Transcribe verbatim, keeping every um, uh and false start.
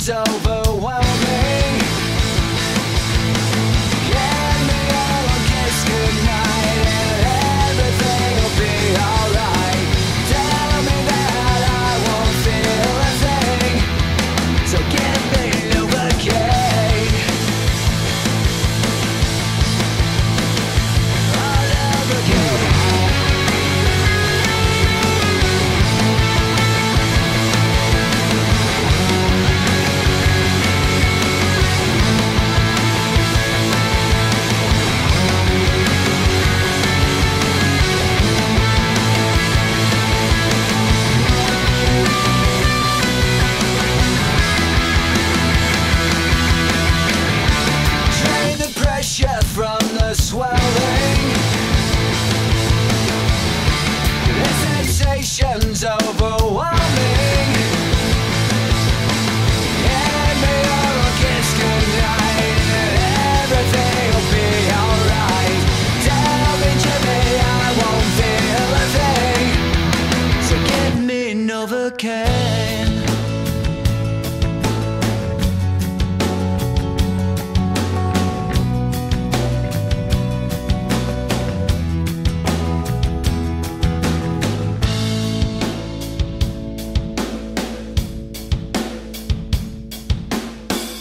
seems overwhelming. From the swelling, the sensation's overwhelming. Hand me your kiss goodnight, and everything will be alright. Tell me, Jimmy, I won't feel a thing, so give me Novocaine.